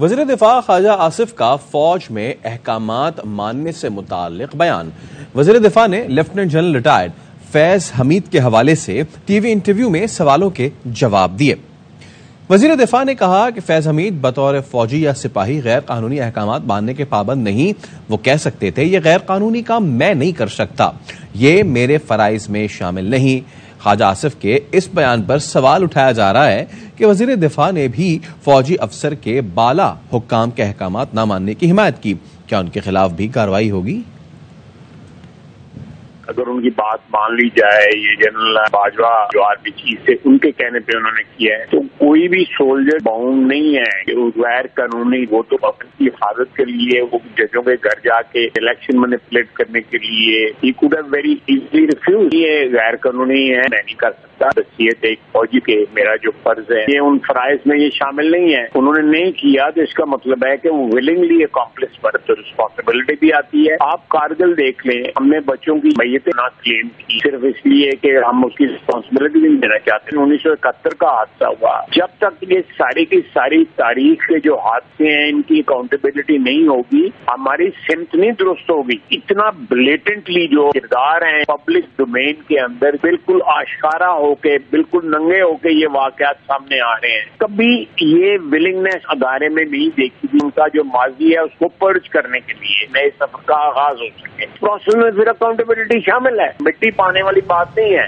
वज़ीर दिफा ख्वाजा आसिफ का फौज में अहकामात मानने से मुतालिक बयान। वज़ीर दिफा ने lieutenant general retired Faiz Hameed के हवाले से टीवी इंटरव्यू में सवालों के जवाब दिए। वज़ीर दिफा ने कहा कि फैज़ हमीद बतौर फौजी या सिपाही गैर कानूनी अहकामात मानने के पाबंद नहीं, वो कह सकते थे ये गैर कानूनी काम मैं नहीं कर सकता, ये मेरे फ़राइज़ में शामिल नहीं। ख्वाजा आसिफ के इस बयान पर सवाल उठाया जा रहा है कि वज़ीर दिफा ने भी फौजी अफसर के बाला हुक्काम के अहकामात ना मानने की हिमायत की, क्या उनके खिलाफ भी कार्रवाई होगी? अगर उनकी बात मान ली जाए, ये जनरल बाजवा जो आरपीसी से उनके कहने पे उन्होंने किया है, तो कोई भी सोल्जर बाउंड नहीं है कि गैर कानूनी, वो तो वक्त की हिफाजत के लिए, वो जजों के घर जाके इलेक्शन मैनिपुलेट करने के लिए, he could have very easily refuse. ये गैर कानूनी है, मैं नहीं कर सकता, बसीयत एक फौजी के मेरा जो फर्ज है, ये उन फराइज में ये शामिल नहीं है। उन्होंने नहीं किया तो इसका मतलब है कि वो विलिंगली अकॉम्प्लिस पर तो रिस्पॉन्सिबिलिटी भी आती है। आप कारगिल देख लें, हमने बच्चों की ना क्लेम की सिर्फ इसलिए कि हम उसकी रिस्पॉन्सिबिलिटी नहीं देना चाहते। 1971 का हादसा हुआ, जब तक ये सारी की सारी तारीख के जो हादसे हैं इनकी अकाउंटेबिलिटी नहीं होगी, हमारी सिमत नहीं दुरुस्त होगी। इतना ब्लेटेंटली जो किरदार हैं पब्लिक डोमेन के अंदर बिल्कुल आश्कारा होके, बिल्कुल नंगे होके ये वाकयात सामने आ रहे हैं, कभी ये विलिंगनेस अदारे में नहीं देखी थी उनका जो माजी है उसको पर्ज करने के लिए, नए सफर का आगाज हो सके। प्रोसेस में फिर अकाउंटेबिलिटी शामिल है, मिट्टी पाने वाली बात नहीं है।